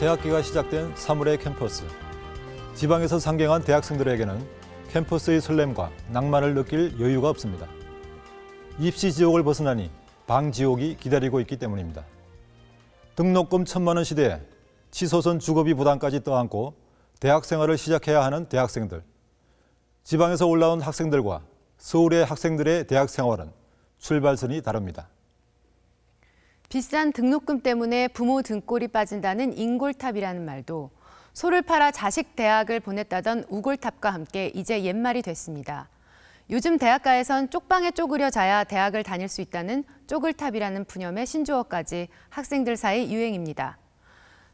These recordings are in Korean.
새학기가 시작된 3월의 캠퍼스. 지방에서 상경한 대학생들에게는 캠퍼스의 설렘과 낭만을 느낄 여유가 없습니다. 입시 지옥을 벗어나니 방 지옥이 기다리고 있기 때문입니다. 등록금 1,000만 원 시대에 치솟은 주거비 부담까지 떠안고 대학 생활을 시작해야 하는 대학생들. 지방에서 올라온 학생들과 서울의 학생들의 대학 생활은 출발선이 다릅니다. 비싼 등록금 때문에 부모 등골이 빠진다는 인골탑이라는 말도 소를 팔아 자식 대학을 보냈다던 우골탑과 함께 이제 옛말이 됐습니다. 요즘 대학가에선 쪽방에 쪼그려 자야 대학을 다닐 수 있다는 쪼글탑이라는 분념의 신조어까지 학생들 사이 유행입니다.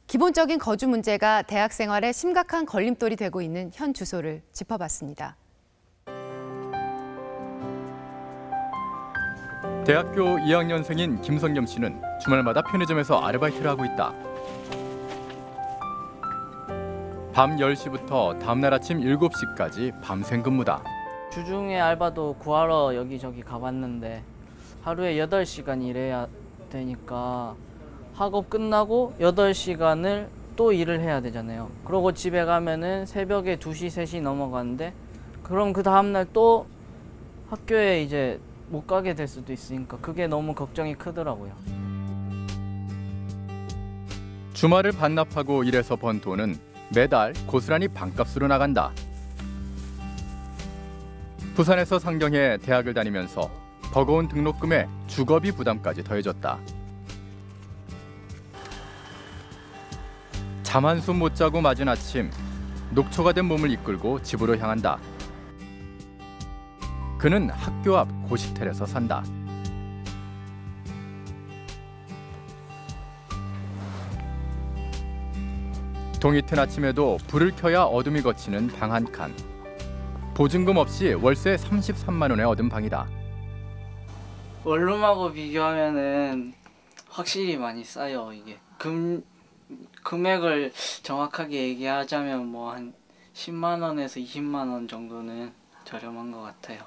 기본적인 거주 문제가 대학 생활에 심각한 걸림돌이 되고 있는 현 주소를 짚어봤습니다. 대학교 2학년생인 김성겸 씨는 주말마다 편의점에서 아르바이트를 하고 있다. 밤 10시부터 다음날 아침 7시까지 밤샘 근무다. 주중에 알바도 구하러 여기저기 가봤는데 하루에 8시간 일해야 되니까 학업 끝나고 8시간을 또 일을 해야 되잖아요. 그러고 집에 가면은 새벽에 2시, 3시 넘어가는데 그럼 그 다음날 또 학교에 이제 못 가게 될 수도 있으니까 그게 너무 걱정이 크더라고요. 주말을 반납하고 일해서 번 돈은 매달 고스란히 방값으로 나간다. 부산에서 상경해 대학을 다니면서 버거운 등록금에 주거비 부담까지 더해졌다. 잠 한숨 못 자고 맞은 아침, 녹초가 된 몸을 이끌고 집으로 향한다. 그는 학교 앞 고시텔에서 산다. 동이 튼 아침에도 불을 켜야 어둠이 걷히는 방 한 칸. 보증금 없이 월세 33만 원에 얻은 방이다. 원룸하고 비교하면은 확실히 많이 싸요. 이게 금액을 정확하게 얘기하자면 뭐 한 10만 원에서 20만 원 정도는 저렴한 것 같아요.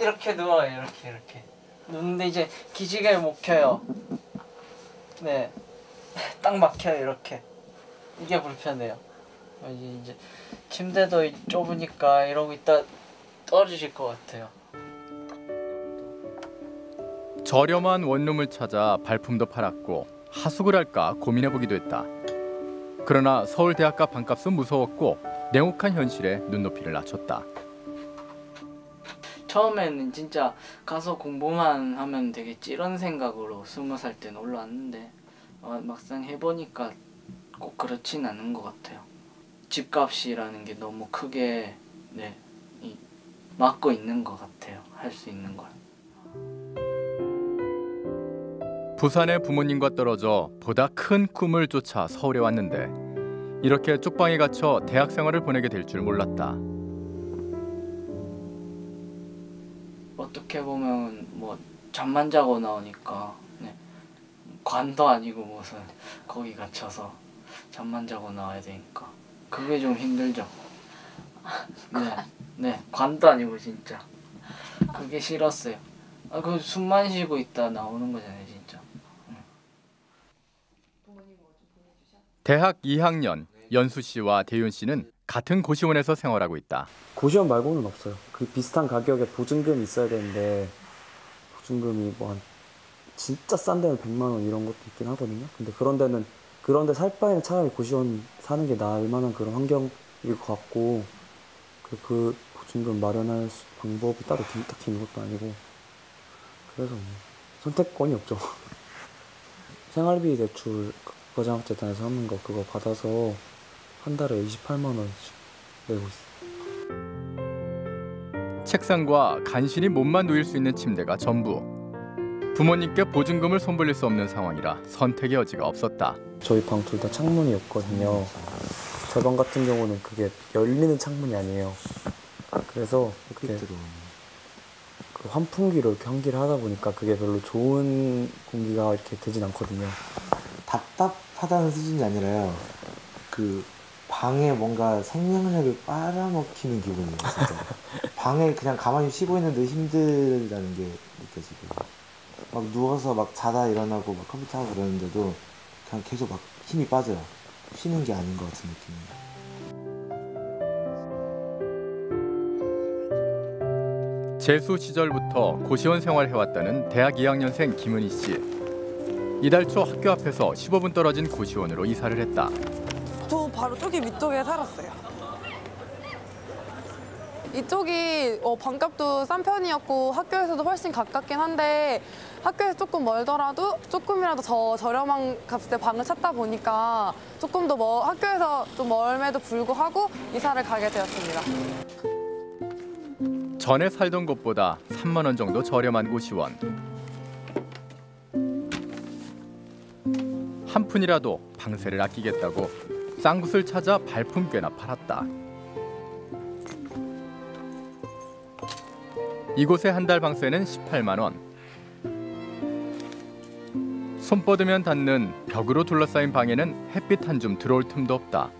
이렇게 누워요, 이렇게. 누는데 이제 기지개 못 켜요. 네, 딱 막혀요, 이렇게. 이게 불편해요. 이제 침대도 좁으니까 이러고 있다 떨어질 것 같아요. 저렴한 원룸을 찾아 발품도 팔았고 하숙을 할까 고민해보기도 했다. 그러나 서울 대학가 방값은 무서웠고 냉혹한 현실에 눈높이를 낮췄다. 처음에는 진짜 가서 공부만 하면 되겠지 이런 생각으로 20살 때는 올라왔는데 막상 해보니까 꼭 그렇진 않은 것 같아요. 집값이라는 게 너무 크게 막고 있는 것 같아요. 할 수 있는 걸. 부산의 부모님과 떨어져 보다 큰 꿈을 쫓아 서울에 왔는데 이렇게 쪽방에 갇혀 대학 생활을 보내게 될 줄 몰랐다. 어떻게 보면 뭐 잠만 자고 나오니까 관도 아니고 무슨 거기 갇혀서 잠만 자고 나와야 되니까 그게 좀 힘들죠. 네, 관도 아니고 진짜 그게 싫었어요. 아, 그 숨만 쉬고 있다 나오는 거잖아요. 대학 2학년 연수 씨와 대윤 씨는 같은 고시원에서 생활하고 있다. 고시원 말고는 없어요. 그 비슷한 가격에 보증금이 있어야 되는데 보증금이 뭐 한 진짜 싼 데는 100만 원 이런 것도 있긴 하거든요. 근데 그런 데 살 바에는 차라리 고시원 사는 게 나을 만한 그런 환경일 것 같고 그 보증금 마련할 방법이 따로 딱히 있는 것도 아니고 그래서 뭐 선택권이 없죠. 생활비 대출 거장학재단에서 하는 거 그거 받아서 한 달에 28만 원씩 내고 있어요. 책상과 간신히 몸만 누일 수 있는 침대가 전부. 부모님께 보증금을 손불릴 수 없는 상황이라 선택의 여지가 없었다. 저희 방 둘 다 창문이 없거든요. 저 방 같은 경우는 그게 열리는 창문이 아니에요. 그래서 이렇게 그 환풍기로 이렇게 환기를 하다 보니까 그게 별로 좋은 공기가 이렇게 되진 않거든요. 답답하다는 수준이 아니라요. 그 방에 뭔가 생명력을 빨아먹히는 기분이에요. 진짜. 방에 그냥 가만히 쉬고 있는데 힘들다는 게 느껴지고 막 누워서 막 자다 일어나고 막 컴퓨터 하고 그러는데도 그냥 계속 막 힘이 빠져요. 쉬는 게 아닌 것 같은 느낌이에요. 재수 시절부터 고시원 생활을 해왔다는 대학 2학년생 김은희 씨. 이달 초 학교 앞에서 15분 떨어진 고시원으로 이사를 했다. 저 바로 저기 밑쪽에 살았어요. 이쪽이 방값도 싼 편이었고 학교에서도 훨씬 가깝긴 한데 학교에서 조금 멀더라도 조금이라도 더 저렴한 값에 방을 찾다 보니까 조금 더 학교에서 좀 멀음에도 불구하고 이사를 가게 되었습니다. 전에 살던 곳보다 3만 원 정도 저렴한 고시원. 한 푼이라도 방세를 아끼겠다고 싼 곳을 찾아 발품 꽤나 팔았다. 이곳의 한 달 방세는 18만 원. 손 뻗으면 닿는 벽으로 둘러싸인 방에는 햇빛 한 줌 들어올 틈도 없다.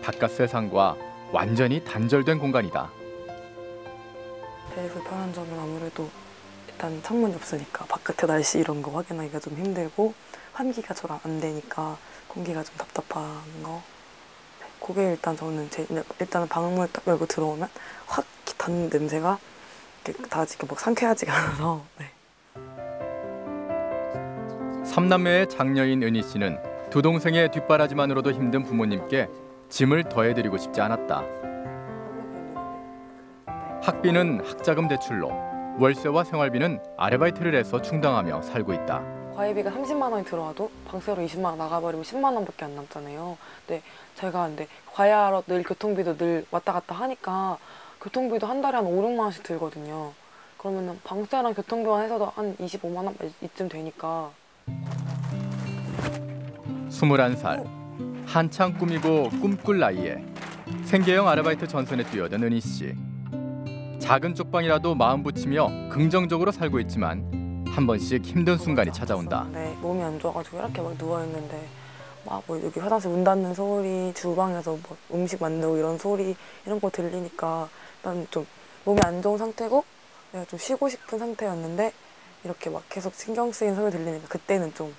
바깥 세상과 완전히 단절된 공간이다. 불편한 점은 아무래도 일단 창문이 없으니까 바깥의 날씨 이런 거 확인하기가 좀 힘들고 환기가 잘 안 되니까 공기가 좀 답답한 거. 그게 일단 저는 일단은 방문을 딱 열고 들어오면 확 단 냄새가 다 지금 막 상쾌하지가 않아서. 네. 3남매의 장녀인 은희 씨는 두 동생의 뒷바라지만으로도 힘든 부모님께 짐을 더해드리고 싶지 않았다. 학비는 학자금 대출로, 월세와 생활비는 아르바이트를 해서 충당하며 살고 있다. 과외비가 30만 원이 들어와도 방세로 20만 원 나가버리면 10만 원밖에 안 남잖아요. 근데 제가 과외하러 늘 교통비도 늘 왔다 갔다 하니까 교통비도 한 달에 한 5, 6만 원씩 들거든요. 그러면 방세랑 교통비만 해서도 한 25만 원 이쯤 되니까. 21살, 한창 꾸미고 꿈꿀 나이에 생계형 아르바이트 전선에 뛰어든 은희 씨. 작은 쪽방이라도 마음 붙이며 긍정적으로 살고 있지만 한 번씩 힘든 순간이 찾아온다. 네, 몸이 안 좋아가지고 이렇게 막 누워있는데 막 여기 화장실 문 닫는 소리, 주방에서 음식 만들고 이런 소리 이런 거 들리니까 난 좀 몸이 안 좋은 상태고 내가 좀 쉬고 싶은 상태였는데 이렇게 막 계속 신경 쓰인 소리 들리니까 그때는 좀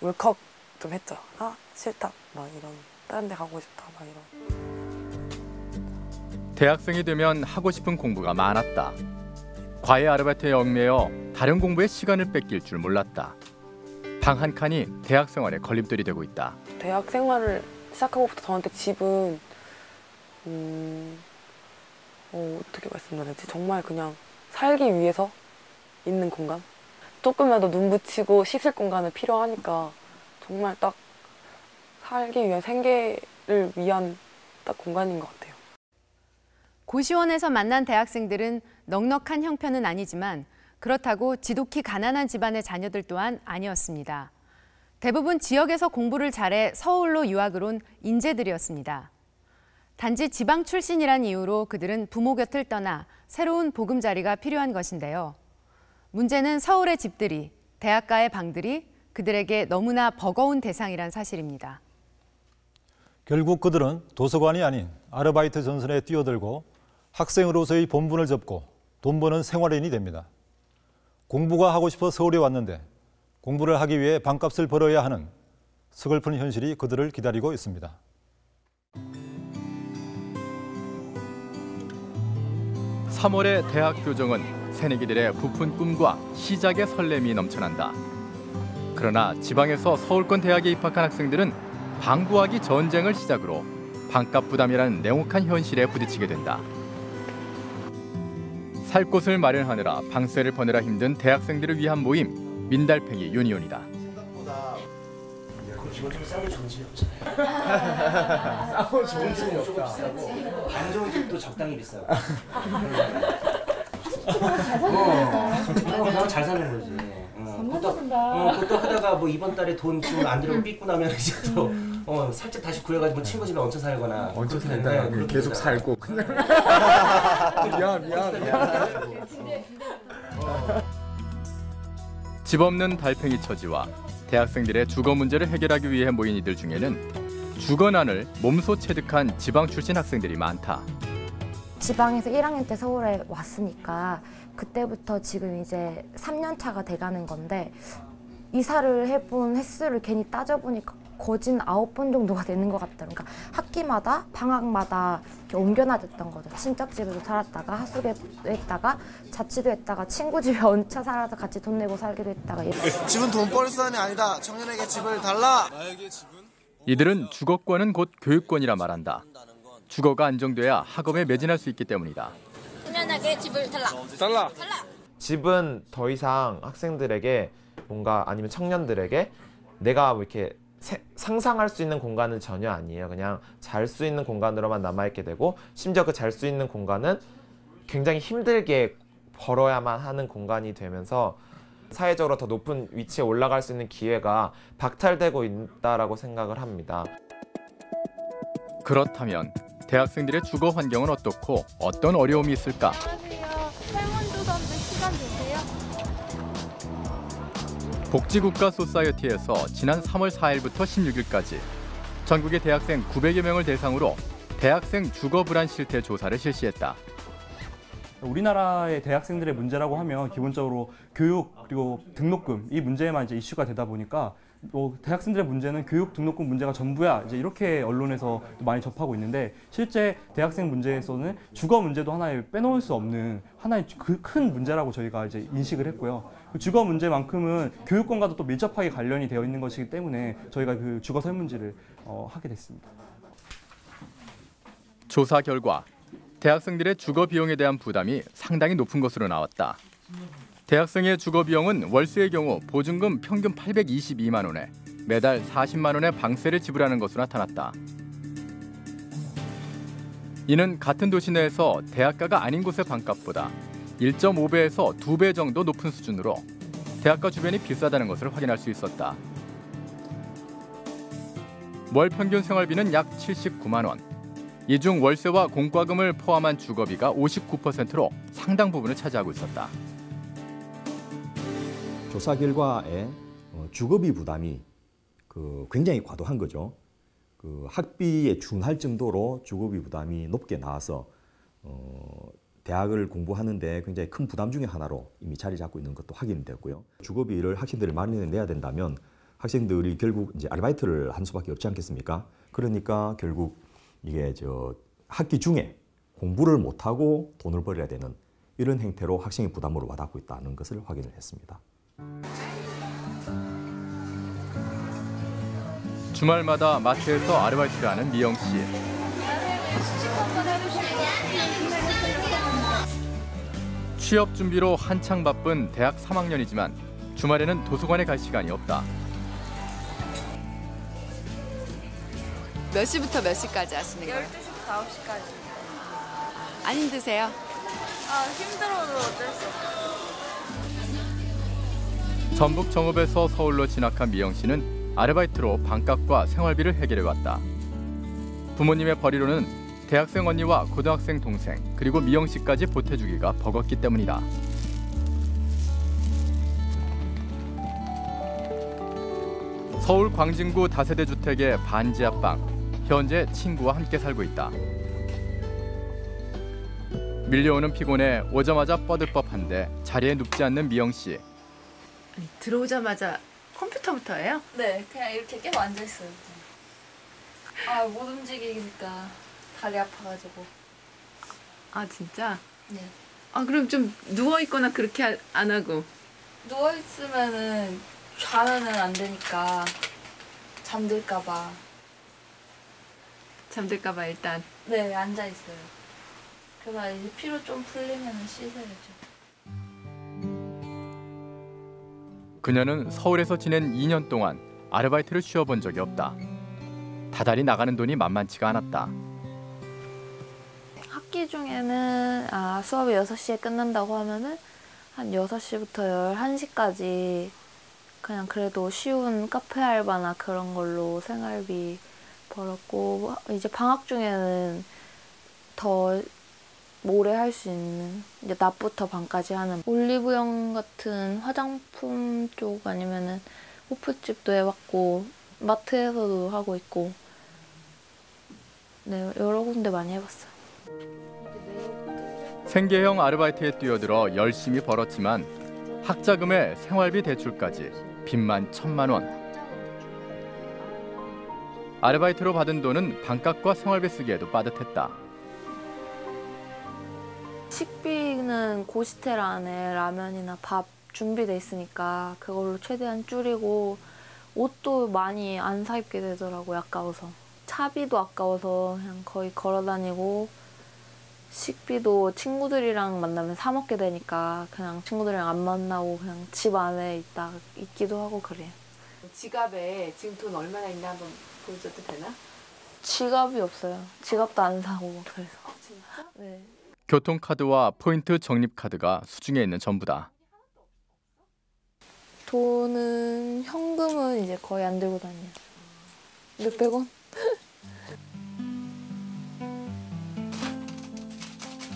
울컥 좀 했죠. 아, 싫다. 막 이런, 다른 데 가고 싶다. 막 이런. 대학생이 되면 하고 싶은 공부가 많았다. 과외 아르바이트에 얽매여 다른 공부에 시간을 뺏길 줄 몰랐다. 방 한 칸이 대학생활에 걸림돌이 되고 있다. 대학생활을 시작하고부터 저한테 집은 어떻게 말씀드렸지? 정말 그냥 살기 위해서 있는 공간? 조금이라도 눈 붙이고 씻을 공간은 필요하니까 정말 딱 살기 위한 생계를 위한 딱 공간인 것 같아요. 고시원에서 만난 대학생들은 넉넉한 형편은 아니지만 그렇다고 지독히 가난한 집안의 자녀들 또한 아니었습니다. 대부분 지역에서 공부를 잘해 서울로 유학을 온 인재들이었습니다. 단지 지방 출신이란 이유로 그들은 부모 곁을 떠나 새로운 보금자리가 필요한 것인데요. 문제는 서울의 집들이, 대학가의 방들이 그들에게 너무나 버거운 대상이란 사실입니다. 결국 그들은 도서관이 아닌 아르바이트 전선에 뛰어들고 학생으로서의 본분을 접고 돈 버는 생활인이 됩니다. 공부가 하고 싶어 서울에 왔는데 공부를 하기 위해 방값을 벌어야 하는 서글픈 현실이 그들을 기다리고 있습니다. (3월의) 대학 교정은 새내기들의 부푼 꿈과 시작의 설렘이 넘쳐난다. 그러나 지방에서 서울권 대학에 입학한 학생들은 방 구하기 전쟁을 시작으로 방값 부담이라는 냉혹한 현실에 부딪히게 된다. 살 곳을 마련하느라 방세를 버느라 힘든 대학생들을 위한 모임 민달팽이 유니온이다. 생각보다 고시원 좀 싸고 좋은 집이 없잖아요. 싸고 좋은 집이 없다. 안 좋은 집도 적당히 비싸고. 솔직히 잘 사는 거지. 그것도 하다가 이번 달에 돈 좀 안 들고 삐고 나면 이제 또 살짝 다시 구해가지고 뭐 친구 집에 얹혀 살거나 얹혀 살다가 계속 살고. 미안. 집 없는 달팽이 처지와 대학생들의 주거 문제를 해결하기 위해 모인 이들 중에는 주거난을 몸소 체득한 지방 출신 학생들이 많다. 지방에서 1학년 때 서울에 왔으니까 그때부터 지금 이제 3년 차가 돼가는 건데 이사를 해본 횟수를 괜히 따져보니까 거진 9번 정도가 되는 것 같더라고요. 그러니까 학기마다 방학마다 이렇게 옮겨놔졌던 거죠. 친척집에서 살았다가 하숙에도 했다가 자취도 했다가 친구 집에 언차 살아서 같이 돈 내고 살기도 했다가. 집은 돈벌이수단이 아니다. 청년에게 집을 달라. 이들은 주거권은 곧 교육권이라 말한다. 주거가 안정돼야 학업에 매진할 수 있기 때문이다. 청년에게 집을 달라. 달라. 집은 더 이상 학생들에게 뭔가 아니면 청년들에게 내가 뭐 이렇게 상상할 수 있는 공간은 전혀 아니에요. 그냥 잘 수 있는 공간으로만 남아있게 되고, 심지어 그 잘 수 있는 공간은 굉장히 힘들게 벌어야만 하는 공간이 되면서 사회적으로 더 높은 위치에 올라갈 수 있는 기회가 박탈되고 있다라고 생각을 합니다. 그렇다면 대학생들의 주거 환경은 어떻고 어떤 어려움이 있을까? 안녕하세요. 설문조사인데 시간 되세요? 복지국가 소사이어티에서 지난 3월 4일부터 16일까지 전국의 대학생 900여 명을 대상으로 대학생 주거 불안 실태 조사를 실시했다. 우리나라의 대학생들의 문제라고 하면 기본적으로 교육 그리고 등록금 이 문제만 이제 이슈가 되다 보니까 대학생들의 문제는 교육 등록금 문제가 전부야 이제 이렇게 언론에서 많이 접하고 있는데, 실제 대학생 문제에서는 주거 문제도 하나의 빼놓을 수 없는 하나의 큰 문제라고 저희가 이제 인식을 했고요. 그 주거 문제만큼은 교육권과도 또 밀접하게 관련이 되어 있는 것이기 때문에 저희가 그 주거 설문지를 하게 됐습니다. 조사 결과 대학생들의 주거 비용에 대한 부담이 상당히 높은 것으로 나왔다. 대학생의 주거 비용은 월세의 경우 보증금 평균 822만 원에 매달 40만 원의 방세를 지불하는 것으로 나타났다. 이는 같은 도시 내에서 대학가가 아닌 곳의 방값보다 1.5배에서 2배 정도 높은 수준으로 대학가 주변이 비싸다는 것을 확인할 수 있었다. 월 평균 생활비는 약 79만 원. 이 중 월세와 공과금을 포함한 주거비가 59%로 상당 부분을 차지하고 있었다. 조사 결과에 주거비 부담이 굉장히 과도한 거죠. 학비에 준할 정도로 주거비 부담이 높게 나와서 대학을 공부하는데 굉장히 큰 부담 중에 하나로 이미 자리 잡고 있는 것도 확인되었고요. 주거비를 학생들이 많이 내야 된다면 학생들이 결국 이제 아르바이트를 할 수밖에 없지 않겠습니까? 그러니까 결국 이게 학기 중에 공부를 못하고 돈을 벌어야 되는 이런 행태로 학생의 부담으로 와닿고 있다는 것을 확인을 했습니다. 주말마다 마트에서 아르바이트를 하는 미영 씨. 취업 준비로 한창 바쁜 대학 3학년이지만 주말에는 도서관에 갈 시간이 없다. 몇 시부터 몇 시까지 하시는 거예요? 12시부터 9시까지. 안 힘드세요? 아, 힘들어도 어쩔 수 없어요. 전북 정읍에서 서울로 진학한 미영 씨는 아르바이트로 방값과 생활비를 해결해왔다. 부모님의 벌이로는 대학생 언니와 고등학생 동생 그리고 미영 씨까지 보태주기가 버겁기 때문이다. 서울 광진구 다세대 주택의 반지하방. 현재 친구와 함께 살고 있다. 밀려오는 피곤에 오자마자 뻗을 법한데 자리에 눕지 않는 미영 씨. 아니, 들어오자마자 컴퓨터부터 해요? 네, 그냥 이렇게 계속 앉아있어요. 아, 못 움직이니까 다리 아파가지고. 아, 진짜? 네. 아, 그럼 좀 누워있거나 그렇게 안 하고? 누워있으면은 자면은 안 되니까 잠들까봐. 잠들까봐 일단? 네, 앉아있어요. 그래서 이제 피로 좀 풀리면은 씻어야죠. 그녀는 서울에서 지낸 2년 동안 아르바이트를 쉬어본 적이 없다. 다달이 나가는 돈이 만만치가 않았다. 학기 중에는 수업이 6시에 끝난다고 하면은 한 6시부터 11시까지 그냥 그래도 쉬운 카페 알바나 그런 걸로 생활비 벌었고, 이제 방학 중에는 더 오래 할 수 있는, 이제 낮부터 밤까지 하는 올리브영 같은 화장품 쪽 아니면은 호프집도 해봤고, 마트에서도 하고 있고, 네, 여러 군데 많이 해봤어요. 생계형 아르바이트에 뛰어들어 열심히 벌었지만 학자금에 생활비 대출까지 빚만 1,000만 원. 아르바이트로 받은 돈은 방값과 생활비 쓰기에도 빠듯했다. 식비는 고시텔 안에 라면이나 밥 준비돼 있으니까 그걸로 최대한 줄이고, 옷도 많이 안 사 입게 되더라고요, 아까워서. 차비도 아까워서 그냥 거의 걸어다니고, 식비도 친구들이랑 만나면 사 먹게 되니까 그냥 친구들이랑 안 만나고 그냥 집 안에 있기도 하고 그래요. 지갑에 지금 돈 얼마나 있나 한번 보여줘도 되나? 지갑이 없어요. 지갑도 안 사고 그래서. 진짜? 네. 교통카드와 포인트 적립카드가 수중에 있는 전부다. 돈은, 현금은 이제 거의 안 들고 다녀요. 몇백 원?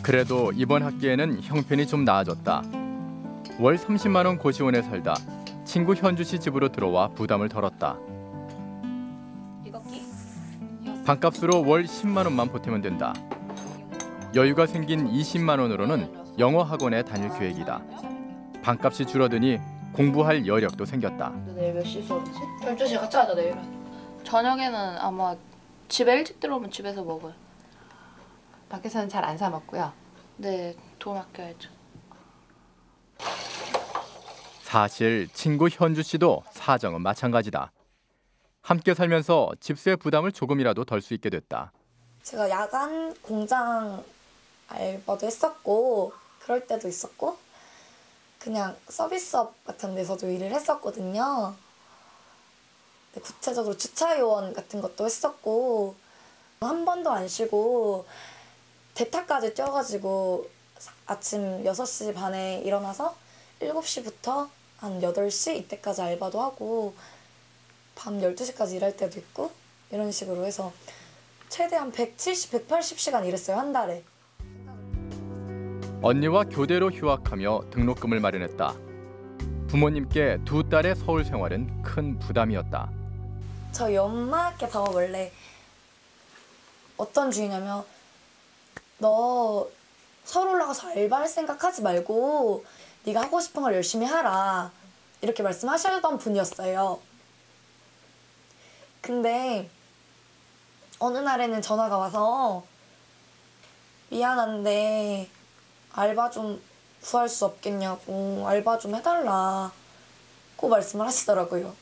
그래도 이번 학기에는 형편이 좀 나아졌다. 월 30만 원 고시원에 살다 친구 현주 씨 집으로 들어와 부담을 덜었다. 방값으로 월 10만 원만 보태면 된다. 여유가 생긴 20만 원으로는 영어 학원에 다닐 계획이다. 방값이 줄어드니 공부할 여력도 생겼다. 내일 몇 시 수업이지? 12시에 같이 하자, 내일은. 저녁에는 아마 집에 일찍 들어오면 집에서 먹어요. 밖에서는 잘 안 사 먹고요. 네, 돈 아껴야죠. 사실 친구 현주 씨도 사정은 마찬가지다. 함께 살면서 집세 부담을 조금이라도 덜 수 있게 됐다. 제가 야간 공장 알바도 했었고 그럴 때도 있었고 그냥 서비스업 같은 데서도 일을 했었거든요. 근데 구체적으로 주차요원 같은 것도 했었고 한 번도 안 쉬고 대타까지 뛰어가지고 아침 6시 반에 일어나서 7시부터 한 8시 이때까지 알바도 하고 밤 12시까지 일할 때도 있고 이런 식으로 해서 최대한 170, 180시간 일했어요, 한 달에. 언니와 교대로 휴학하며 등록금을 마련했다. 부모님께 두 딸의 서울 생활은 큰 부담이었다. 저희 엄마께서 원래 어떤 주의냐면 너 서울 올라가서 알바할 생각하지 말고 네가 하고 싶은 걸 열심히 하라 이렇게 말씀하시던 분이었어요. 근데 어느 날에는 전화가 와서 미안한데 알바 좀 구할 수 없겠냐고 알바 좀 해달라고 말씀을 하시더라고요.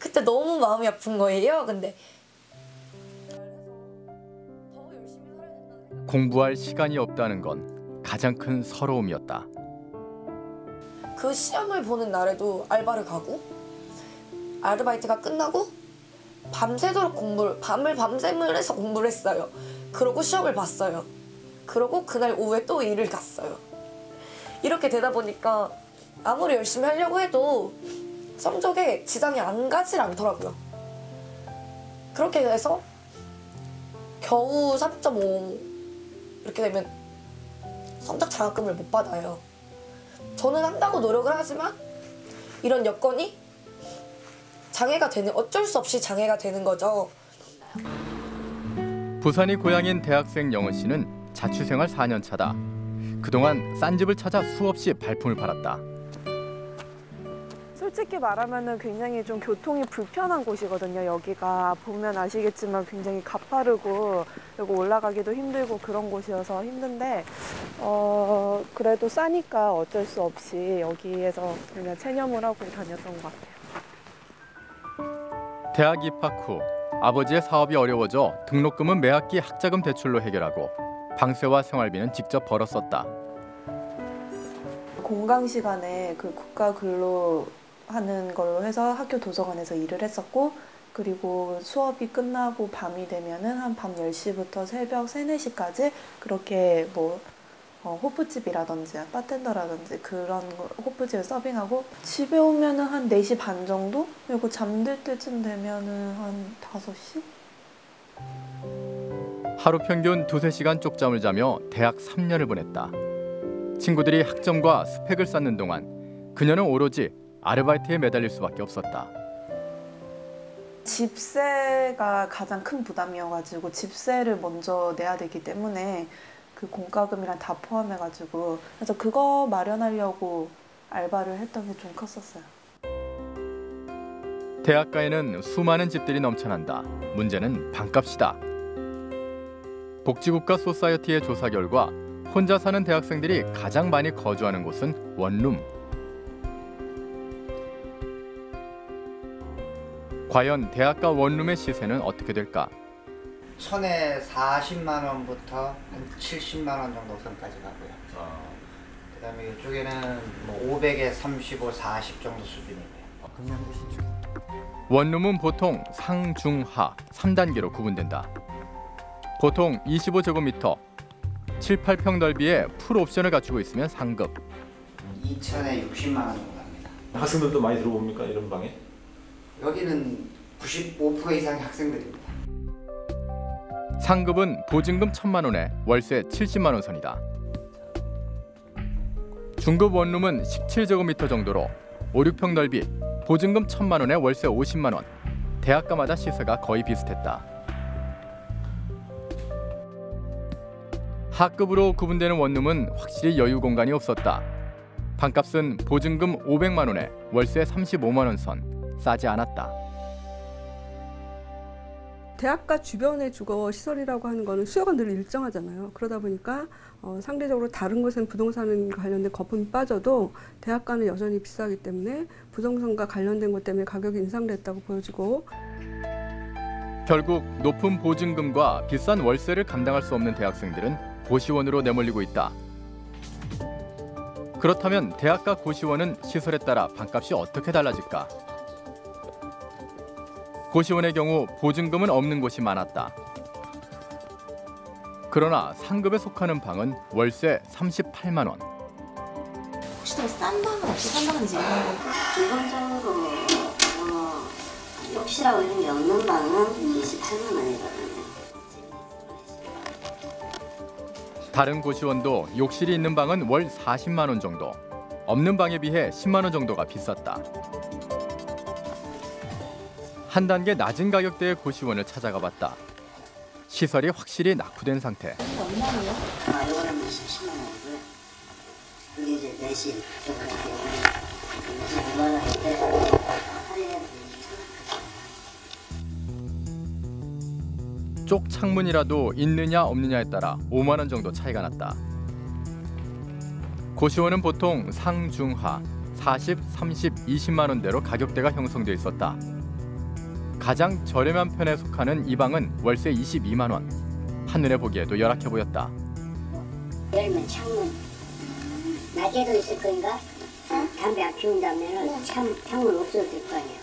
그때 너무 마음이 아픈 거예요. 근데 공부할 시간이 없다는 건 가장 큰 서러움이었다. 그 시험을 보는 날에도 알바를 가고 아르바이트가 끝나고 밤새도록 밤을 밤샘을 해서 공부를 했어요. 그러고 시험을 봤어요. 그러고 그날 오후에 또 일을 갔어요. 이렇게 되다 보니까 아무리 열심히 하려고 해도 성적에 지장이 안 가질 않더라고요. 그렇게 해서 겨우 3.5 이렇게 되면 성적 장학금을 못 받아요. 저는 한다고 노력을 하지만 이런 여건이 어쩔 수 없이 장애가 되는 거죠. 부산이 고향인 대학생 영은 씨는 자취생활 4년 차다. 그동안 싼 집을 찾아 수없이 발품을 팔았다. 솔직히 말하면은 굉장히 좀 교통이 불편한 곳이거든요. 여기가 보면 아시겠지만 굉장히 가파르고 그리고 올라가기도 힘들고 그런 곳이어서 힘든데 그래도 싸니까 어쩔 수 없이 여기에서 그냥 체념을 하고 다녔던 것 같아요. 대학 입학 후 아버지의 사업이 어려워져 등록금은 매 학기 학자금 대출로 해결하고 방세와 생활비는 직접 벌었었다. 공강 시간에 그 국가 근로 하는 걸로 해서 학교 도서관에서 일을 했었고 그리고 수업이 끝나고 밤이 되면은 한 밤 10시부터 새벽 3, 4시까지 그렇게 뭐 호프집이라든지 바텐더라든지 그런 호프집을 서빙하고 집에 오면은 한 4시 반 정도? 그리고 잠들 때쯤 되면은 한 5시? 하루 평균 2~3시간 쪽잠을 자며 대학 3년을 보냈다. 친구들이 학점과 스펙을 쌓는 동안 그녀는 오로지 아르바이트에 매달릴 수밖에 없었다. 집세가 가장 큰 부담이어가지고 집세를 먼저 내야 되기 때문에 그 공과금이랑 다 포함해가지고 그래서 그거 마련하려고 알바를 했던 게 좀 컸었어요. 대학가에는 수많은 집들이 넘쳐난다. 문제는 방값이다. 복지국가 소사이어티의 조사 결과 혼자 사는 대학생들이 가장 많이 거주하는 곳은 원룸. 과연 대학가 원룸의 시세는 어떻게 될까? 천에 40만 원부터 한 70만 원 정도 선까지 가고요. 그다음에 이쪽에는 뭐 500에 35, 40 정도 수준이에요. 원룸은 보통 상, 중, 하 3단계로 구분된다. 보통 25제곱미터, 7, 8평 넓이에 풀 옵션을 갖추고 있으면 상급. 2천에 60만 원 정도 합니다. 학생들도 많이 들어옵니까, 이런 방에? 여기는 95% 이상의 학생들입니다. 상급은 보증금 1,000만 원에 월세 70만 원 선이다. 중급 원룸은 17제곱미터 정도로 5, 6평 넓이, 보증금 1,000만 원에 월세 50만 원. 대학가마다 시세가 거의 비슷했다. 하급으로 구분되는 원룸은 확실히 여유 공간이 없었다. 방값은 보증금 500만 원에 월세 35만 원 선, 싸지 않았다. 대학가 주변의 주거 시설이라고 하는 거는 수요가 늘 일정하잖아요. 그러다 보니까 상대적으로 다른 곳은 부동산 관련된 거품이 빠져도 대학가는 여전히 비싸기 때문에 부동산과 관련된 것 때문에 가격이 인상됐다고 보여지고, 결국 높은 보증금과 비싼 월세를 감당할 수 없는 대학생들은 고시원으로 내몰리고 있다. 그렇다면 대학가 고시원은 시설에 따라 방값이 어떻게 달라질까? 고시원의 경우 보증금은 없는 곳이 많았다. 그러나 상급에 속하는 방은 월세 38만 원. 혹시 더 싼 방은 없이 싼 방인지? 기본적으로 욕실하고 이런 게 없는 방은 28만 원이거든요. 다른 고시원도 욕실이 있는 방은 월 40만 원 정도, 없는 방에 비해 10만 원 정도가 비쌌다. 한 단계 낮은 가격대의 고시원을 찾아가 봤다. 시설이 확실히 낙후된 상태. 쪽 창문이라도 있느냐 없느냐에 따라 5만 원 정도 차이가 났다. 고시원은 보통 상, 중, 하 40, 30, 20만 원대로 가격대가 형성돼 있었다. 가장 저렴한 편에 속하는 이 방은 월세 22만 원. 한눈에 보기에도 열악해 보였다. 열면 창문. 낮에도 있을 거인가? 담배 안 피운다면 창문 없어도 될 거 아니에요.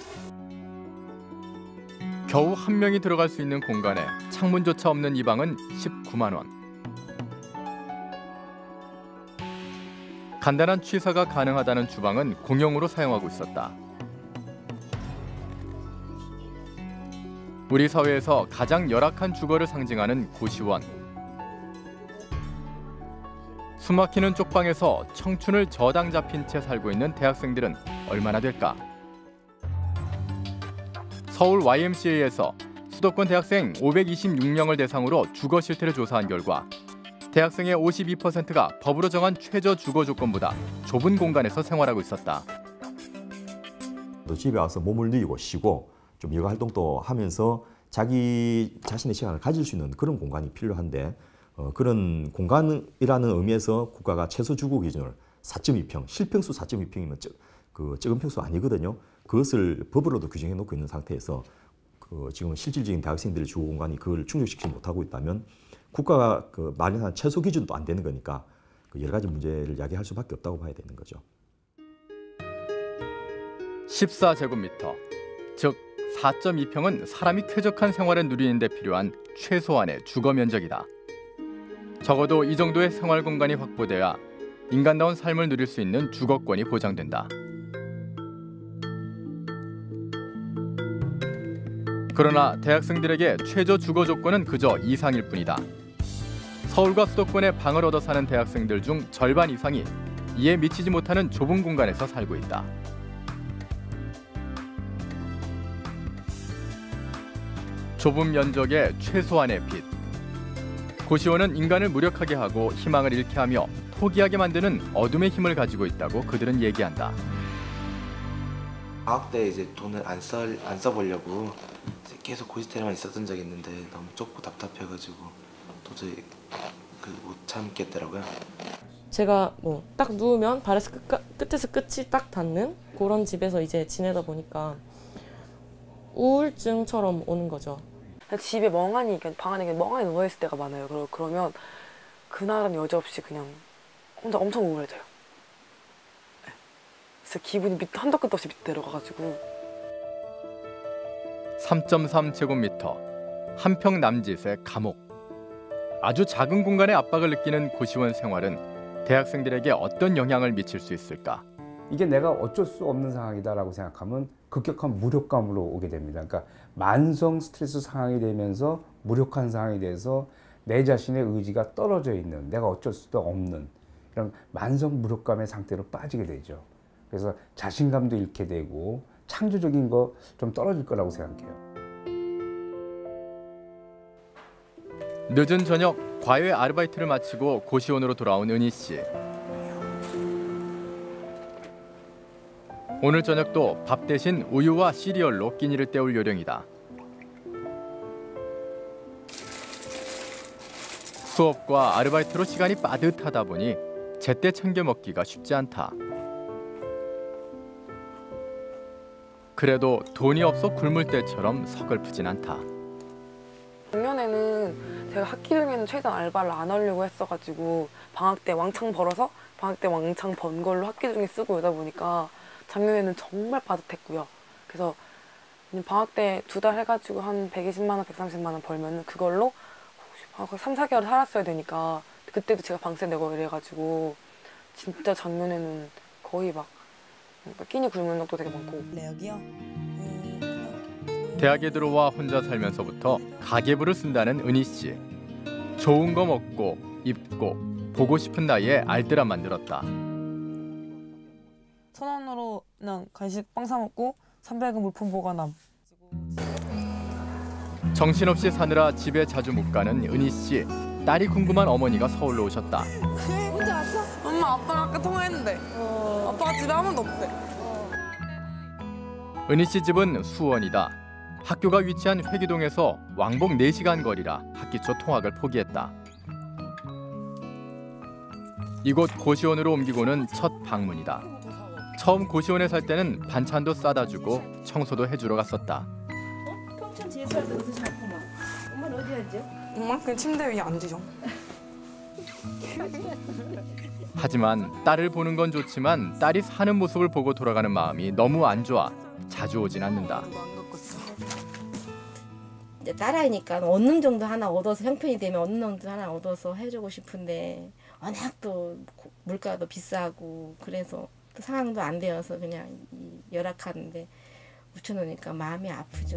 겨우 한 명이 들어갈 수 있는 공간에 창문조차 없는 이 방은 19만 원. 간단한 취사가 가능하다는 주방은 공용으로 사용하고 있었다. 우리 사회에서 가장 열악한 주거를 상징하는 고시원. 숨막히는 쪽방에서 청춘을 저당 잡힌 채 살고 있는 대학생들은 얼마나 될까? 서울 YMCA에서 수도권 대학생 526명을 대상으로 주거 실태를 조사한 결과 대학생의 52%가 법으로 정한 최저 주거 조건보다 좁은 공간에서 생활하고 있었다. 또 집에 와서 몸을 누이고 쉬고 좀 여가 활동도 하면서 자기 자신의 시간을 가질 수 있는 그런 공간이 필요한데, 그런 공간이라는 의미에서 국가가 최소 주거 기준을 4.2평, 실평수 4.2평이면 그 적은 평수 아니거든요. 그것을 법으로도 규정해 놓고 있는 상태에서 지금 실질적인 대학생들의 주거 공간이 그걸 충족시키지 못하고 있다면 국가가 마련한 최소 기준도 안 되는 거니까 여러 가지 문제를 야기할 수밖에 없다고 봐야 되는 거죠. 14제곱미터, 즉 4.2평은 사람이 쾌적한 생활을 누리는 데 필요한 최소한의 주거 면적이다. 적어도 이 정도의 생활 공간이 확보돼야 인간다운 삶을 누릴 수 있는 주거권이 보장된다. 그러나 대학생들에게 최저 주거 조건은 그저 이상일 뿐이다. 서울과 수도권에 방을 얻어 사는 대학생들 중 절반 이상이 이에 미치지 못하는 좁은 공간에서 살고 있다. 좁은 면적의 최소한의 빛. 고시원은 인간을 무력하게 하고 희망을 잃게 하며 포기하게 만드는 어둠의 힘을 가지고 있다고 그들은 얘기한다. 방학 때 이제 돈을 안 써보려고 계속 고시텔에만 있었던 적이 있는데 너무 좁고 답답해가지고 도저히 못 참겠더라고요. 제가 뭐 딱 누우면 발에서 끝에서 끝이 딱 닿는 그런 집에서 이제 지내다 보니까 우울증처럼 오는 거죠. 집에 멍하니, 방 안에 멍하니 누워있을 때가 많아요. 그러면 그날은 여지없이 그냥 혼자 엄청 우울해져요. 진짜 기분이 한도 끝도 없이 밑 내려가가지고. 3.3제곱미터, 한평 남짓의 감옥. 아주 작은 공간의 압박을 느끼는 고시원 생활은 대학생들에게 어떤 영향을 미칠 수 있을까? 이게 내가 어쩔 수 없는 상황이다라고 생각하면 급격한 무력감으로 오게 됩니다. 그러니까 만성 스트레스 상황이 되면서 무력한 상황이 돼서 내 자신의 의지가 떨어져 있는, 내가 어쩔 수도 없는 이런 만성 무력감의 상태로 빠지게 되죠. 그래서 자신감도 잃게 되고 창조적인 거 좀 떨어질 거라고 생각해요. 늦은 저녁 과외 아르바이트를 마치고 고시원으로 돌아온 은희 씨. 오늘 저녁도 밥 대신 우유와 시리얼로 끼니를 때울 요령이다. 수업과 아르바이트로 시간이 빠듯하다 보니 제때 챙겨 먹기가 쉽지 않다. 그래도 돈이 없어 굶을 때처럼 서글프진 않다. 작년에는 제가 학기 중에는 최대한 알바를 안 하려고 했어가지고 방학 때 왕창 벌어서 방학 때 왕창 번 걸로 학기 중에 쓰고 이러다 보니까 작년에는 정말 빠듯했고요. 그래서 방학 때 두 달 해가지고 한 120만 원, 130만 원 벌면 그걸로 3~4개월 살았어야 되니까 그때도 제가 방세 내고 이래가지고 진짜 작년에는 거의 막 끼니 굶는 적도 되게 많고. 대학에 들어와 혼자 살면서부터 가계부를 쓴다는 은희 씨. 좋은 거 먹고 입고 보고 싶은 나이에 알뜰함 만들었다. 1,000원으로 그냥 간식 빵 사 먹고 300은 물품 보관함. 정신없이 사느라 집에 자주 못 가는 은희 씨. 딸이 궁금한 어머니가 서울로 오셨다. 혼자 왔어? 엄마 아빠랑 아까 통화했는데 아빠가 집에 한 번도 없대. 은희 씨 집은 수원이다. 학교가 위치한 회기동에서 왕복 4시간 거리라 학기 초 통학을 포기했다. 이곳 고시원으로 옮기고는 첫 방문이다. 처음 고시원에 살 때는 반찬도 싸다 주고 청소도 해주러 갔었다. 평창 제수할 때 어디서 잤구만. 엄마는 어디 앉지? 엄마 그냥 침대 위에 앉으죠. 하지만 딸을 보는 건 좋지만 딸이 사는 모습을 보고 돌아가는 마음이 너무 안 좋아 자주 오진 않는다. 이제 딸아이니까 얻는 정도 하나 얻어서 형편이 되면 얻는 정도 하나 얻어서 해주고 싶은데 워낙 또 물가도 비싸고 그래서 또 상황도 안 되어서 그냥 열악하는데 묻혀놓으니까 마음이 아프죠.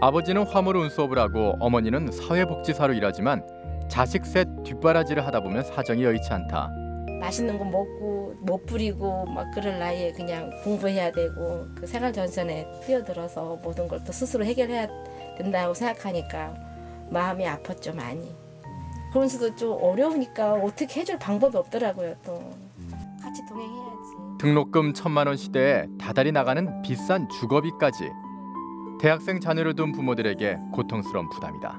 아버지는 화물 운수업을 하고 어머니는 사회복지사로 일하지만 자식 셋 뒷바라지를 하다 보면 사정이 여의치 않다. 맛있는 거 먹고 못 부리고 막 그럴 나이에 그냥 공부해야 되고 그 생활 전선에 뛰어들어서 모든 걸 또 스스로 해결해야 된다고 생각하니까 마음이 아팠죠 많이. 그러면서도 좀 어려우니까 어떻게 해줄 방법이 없더라고요 또. 같이 동행해야지. 등록금 1,000만 원 시대에 다달이 나가는 비싼 주거비까지. 대학생 자녀를 둔 부모들에게 고통스러운 부담이다.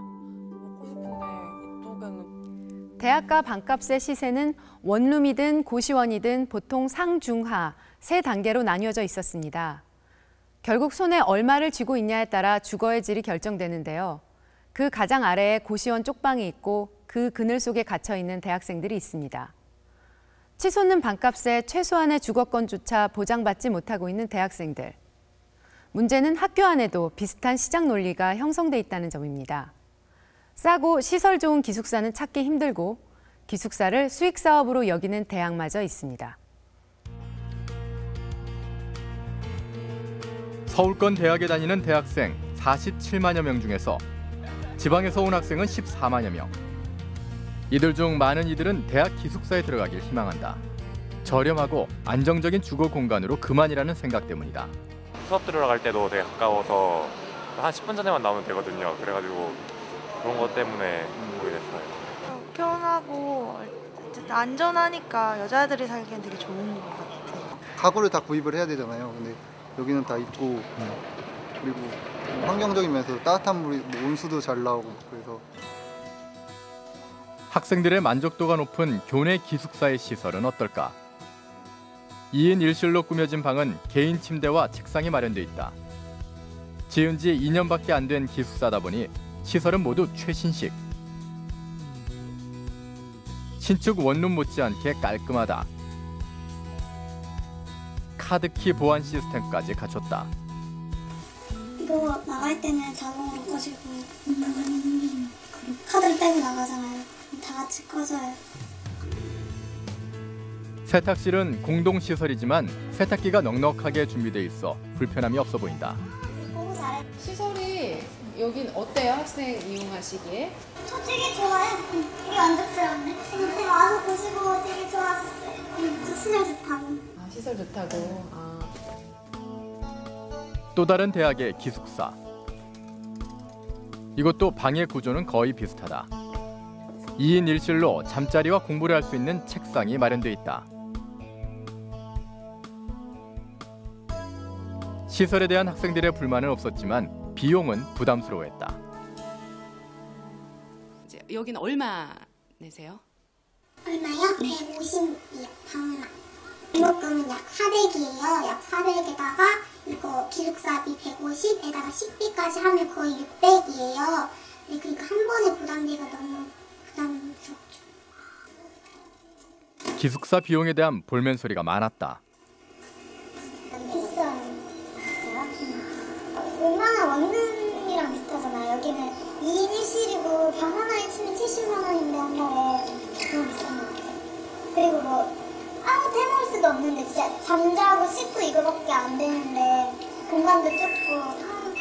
대학가 방값의 시세는 원룸이든 고시원이든 보통 상중하 세 단계로 나뉘어져 있었습니다. 결국 손에 얼마를 쥐고 있냐에 따라 주거의 질이 결정되는데요. 그 가장 아래에 고시원 쪽방이 있고 그 그늘 속에 갇혀 있는 대학생들이 있습니다. 치솟는 방값에 최소한의 주거권조차 보장받지 못하고 있는 대학생들. 문제는 학교 안에도 비슷한 시장 논리가 형성돼 있다는 점입니다. 싸고 시설 좋은 기숙사는 찾기 힘들고 기숙사를 수익 사업으로 여기는 대학마저 있습니다. 서울권 대학에 다니는 대학생 47만여 명 중에서 지방에서 온 학생은 14만여 명. 이들 중 많은 이들은 대학 기숙사에 들어가길 희망한다. 저렴하고 안정적인 주거 공간으로 그만이라는 생각 때문이다. 수업 들어갈 때도 되게 가까워서 한 10분 전에만 나오면 되거든요. 그래가지고 그런 것 때문에 오게 됐어요. 편하고 안전하니까 여자들이 살기엔 되게 좋은 것 같아요. 가구를 다 구입을 해야 되잖아요. 근데 여기는 다 있고 그리고 환경적인 면에서 따뜻한 물이 뭐 온수도 잘 나오고 그래서. 학생들의 만족도가 높은 교내 기숙사의 시설은 어떨까? 2인 1실로 꾸며진 방은 개인 침대와 책상이 마련돼 있다. 지은 지 2년밖에 안 된 기숙사다 보니 시설은 모두 최신식. 신축 원룸 못지않게 깔끔하다. 카드키 보안 시스템까지 갖췄다. 이거 나갈 때는 자동으로 꺼지고 카드를 빼고 나가잖아요. 다 같이 꺼져요. 세탁실은 공동시설이지만 세탁기가 넉넉하게 준비돼 있어 불편함이 없어 보인다. 시설이 여긴 어때요? 학생 이용하시기에? 저 되게 좋아요. 되게 만족스럽네. 근데 와서 보시고 되게 좋았어요. 시설 좋다고. 아, 시설 좋다고. 아. 또 다른 대학의 기숙사. 이것도 방의 구조는 거의 비슷하다. 2인 1실로 잠자리와 공부를 할 수 있는 책상이 마련돼 있다. 시설에 대한 학생들의 불만은 없었지만 비용은 부담스러워했다. 여기는 얼마 내세요? 얼마요? 150이요, 방은. 등록금은 약 400이에요. 약 400에다가 이거 기숙사비 150에다가 식비까지 하면 거의 600이에요. 근데 그러니까 한 번에 부담비가 너무 부담스럽죠. 기숙사 비용에 대한 볼멘소리가 많았다. 5만 원 원룸이랑 비슷하잖아요. 여기는 2인 1실이고 방 하나에 치면 70만 원인데 한 달에 너무 비싼 것 같아요. 그리고 뭐 아무도 해먹을 수도 없는데 진짜 잠자고 씻고 이거밖에 안 되는데 공간도 좁고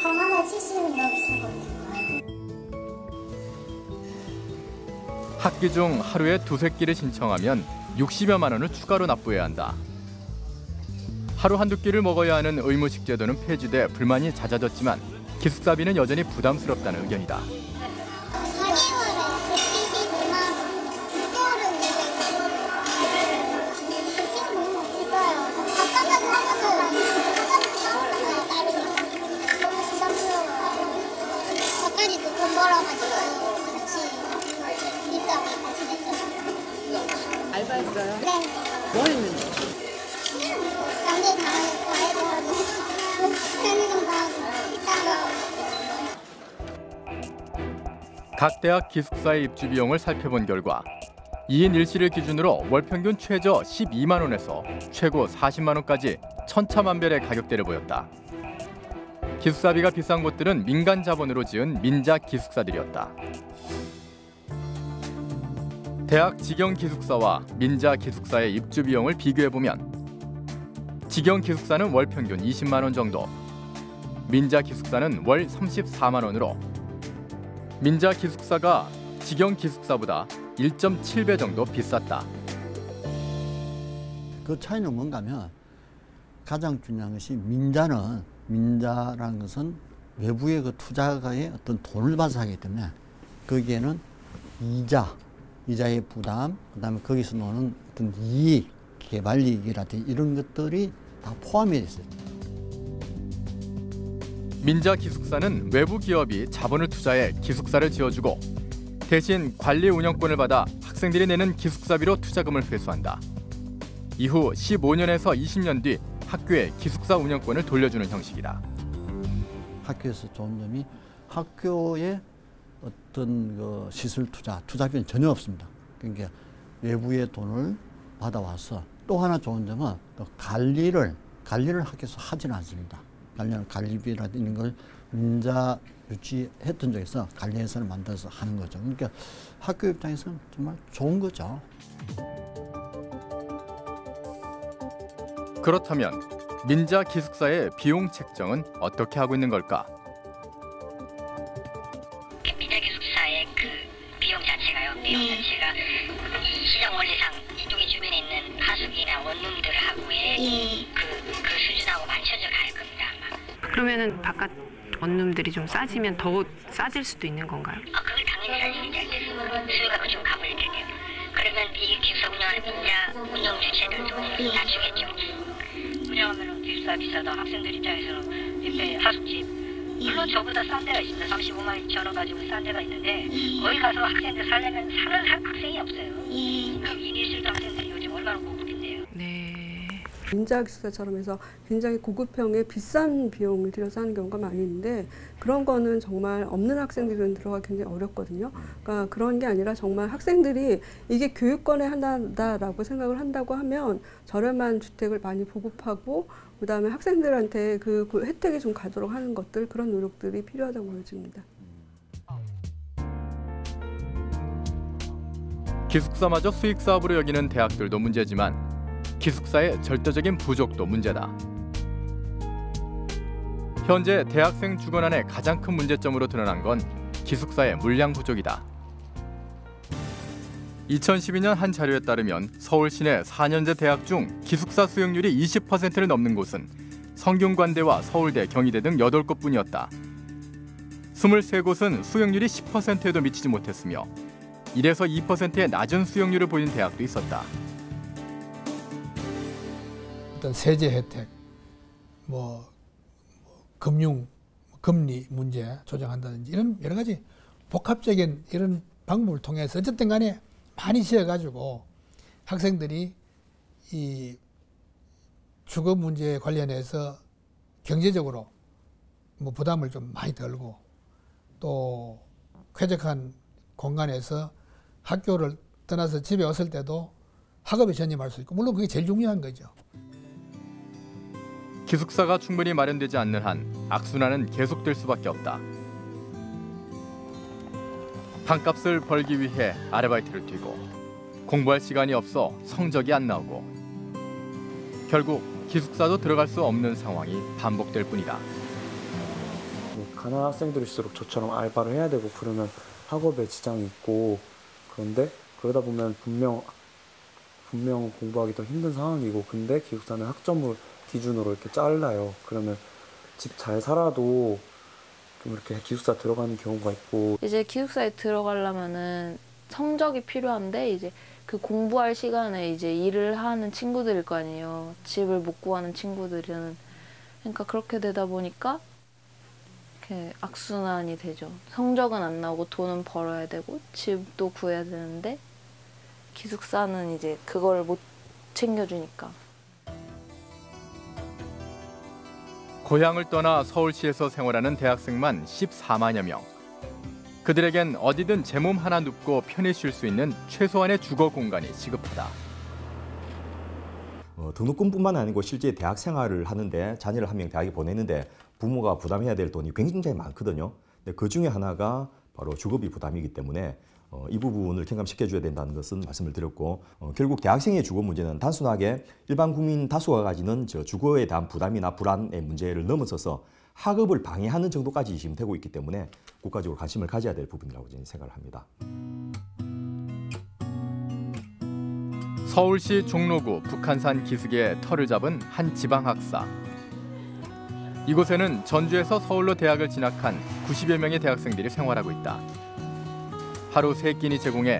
방 하나에 70은 너무 비싼 것 같아요. 학기 중 하루에 두세 끼를 신청하면 60여만 원을 추가로 납부해야 한다. 하루 한두 끼를 먹어야 하는 의무식 제도는 폐지돼 불만이 잦아졌지만 기숙사비는 여전히 부담스럽다는 의견이다. 4개월에 175만 원, 6개월은 200만 원. 바깥까지 돈 벌어가지고 같이 일상을 같이 됐잖아요. 알바했어요? 네. 뭐 했는데? 각 대학 기숙사의 입주 비용을 살펴본 결과 2인 1실을 기준으로 월 평균 최저 12만 원에서 최고 40만 원까지 천차만별의 가격대를 보였다. 기숙사비가 비싼 곳들은 민간 자본으로 지은 민자 기숙사들이었다. 대학 직영 기숙사와 민자 기숙사의 입주 비용을 비교해보면 직영 기숙사는 월 평균 20만 원 정도, 민자 기숙사는 월 34만 원으로 민자 기숙사가 직영 기숙사보다 1.7배 정도 비쌌다. 그 차이는 뭔가 하면 가장 중요한 것이 민자라는 것은 외부의 그 투자가의 어떤 돈을 받아서 하기 때문에 거기에는 이자의 부담, 그다음에 거기서 노는 어떤 이익, 개발 이익이라든지 이런 것들이 다 포함이 있어요. 민자 기숙사는 외부 기업이 자본을 투자해 기숙사를 지어주고 대신 관리 운영권을 받아 학생들이 내는 기숙사비로 투자금을 회수한다. 이후 15년에서 20년 뒤 학교에 기숙사 운영권을 돌려주는 형식이다. 학교에서 좋은 점이 학교에 어떤 그 시설 투자비는 전혀 없습니다. 그러니까 외부의 돈을 받아와서 또 하나 좋은 점은 관리를 학교에서 하지는 않습니다. 관련 관리비라든지 이런 걸 민자 유치했던 쪽에서 관리회사를 만들어서 하는 거죠. 그러니까 학교 입장에서는 정말 좋은 거죠. 그렇다면 민자 기숙사의 비용 책정은 어떻게 하고 있는 걸까? 민자 기숙사의 그 비용 자체가요. 비용 자체가 이 시장 원리상 이쪽에 주변에 있는 하숙이나 원룸들하고의 그 수준하고 맞춰져 갈 겁니다. 그러면은 바깥 원룸들이 좀 싸지면 더 싸질 수도 있는 건가요? 아, 그건 당연히 싸지죠. 수요가 좀 가물들게요. 그러면 이 기숙사 운영 혼자 운동 자체를 좀 낮추겠죠. 분양하면 비싸도 학생들 입장에서는 옆에 하숙집, 물론 저보다 싼 데가 있습니다. 35만 2천원 가지고 싼 데가 있는데 거기 가서 학생들 살려면 사는 학생이 없어요. 그럼 이니실도 학생들이 요즘 얼마나 고급인데요. 네. 임자학습사처럼 해서 굉장히 고급형의 비싼 비용을 들여서 하는 경우가 많이 있는데, 그런 거는 정말 없는 학생들은 들어가기 굉장히 어렵거든요. 그러니까 그런 게 아니라 정말 학생들이 이게 교육권에 하나다라고 생각을 한다고 하면 저렴한 주택을 많이 보급하고 그 다음에 학생들한테 그 혜택이 좀 가도록 하는 것들, 그런 노력들이 필요하다고 보여집니다. 기숙사마저 수익사업으로 여기는 대학들도 문제지만 기숙사의 절대적인 부족도 문제다. 현재 대학생 주거난의 가장 큰 문제점으로 드러난 건 기숙사의 물량 부족이다. 2012년 한 자료에 따르면 서울 시내 4년제 대학 중 기숙사 수용률이 20%를 넘는 곳은 성균관대와 서울대, 경희대 등 8곳뿐이었다. 23곳은 수용률이 10%에도 미치지 못했으며 1에서 2%의 낮은 수용률을 보인 대학도 있었다. 일단 세제 혜택, 금리 문제 조정한다든지 이런 여러 가지 복합적인 이런 방법을 통해서 어쨌든 간에 많이 지어가지고 학생들이 이 주거 문제에 관련해서 경제적으로 부담을 좀 많이 덜고 또 쾌적한 공간에서 학교를 떠나서 집에 왔을 때도 학업에 전념할 수 있고, 물론 그게 제일 중요한 거죠. 기숙사가 충분히 마련되지 않는 한 악순환은 계속될 수밖에 없다. 반값을 벌기 위해 아르바이트를 뛰고, 공부할 시간이 없어 성적이 안 나오고, 결국 기숙사도 들어갈 수 없는 상황이 반복될 뿐이다. 가난한 학생들일수록 저처럼 알바를 해야 되고 그러면 학업에 지장이 있고, 그런데 그러다 보면 분명 공부하기 더 힘든 상황이고, 근데 기숙사는 학점을 기준으로 이렇게 잘라요. 그러면 집 잘 살아도 좀 이렇게 기숙사 들어가는 경우가 있고, 이제 기숙사에 들어가려면은 성적이 필요한데 이제 그 공부할 시간에 이제 일을 하는 친구들일 거 아니에요. 집을 못 구하는 친구들은. 그러니까 그렇게 되다 보니까 이렇게 악순환이 되죠. 성적은 안 나오고 돈은 벌어야 되고 집도 구해야 되는데 기숙사는 이제 그걸 못 챙겨주니까. 고향을 떠나 서울시에서 생활하는 대학생만 14만여 명. 그들에겐 어디든 제 몸 하나 눕고 편히 쉴 수 있는 최소한의 주거 공간이 지급하다. 등록금뿐만 아니고 실제 대학 생활을 하는데, 자녀를 한 명 대학에 보내는데 부모가 부담해야 될 돈이 굉장히 많거든요. 근데 그 중에 하나가 바로 주거비 부담이기 때문에 이 부분을 경감시켜줘야 된다는 것은 말씀을 드렸고, 결국 대학생의 주거 문제는 단순하게 일반 국민 다수가 가지는 저 주거에 대한 부담이나 불안의 문제를 넘어서서 학업을 방해하는 정도까지 지금 되고 있기 때문에 국가적으로 관심을 가져야 될 부분이라고 저는 생각을 합니다. 서울시 종로구 북한산 기슭에 터를 잡은 한 지방학사. 이곳에는 전주에서 서울로 대학을 진학한 90여 명의 대학생들이 생활하고 있다. 하루 3끼니 제공해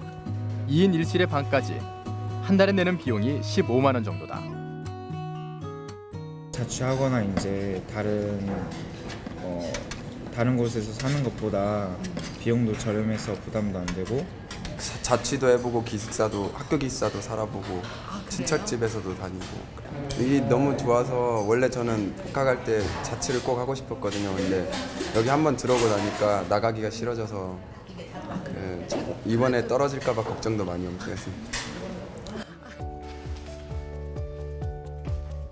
2인 1실의 방까지 한 달에 내는 비용이 15만 원 정도다. 자취하거나 이제 다른 곳에서 사는 것보다 비용도 저렴해서 부담도 안 되고, 자취도 해보고 기숙사도, 학교 기숙사도 살아보고 친척 집에서도 다니고, 이게 너무 좋아서. 원래 저는 복학할 때 자취를 꼭 하고 싶었거든요. 근데 여기 한번 들어오고 나니까 나가기가 싫어져서 이번에 떨어질까 봐 걱정도 많이 엄청했습니다.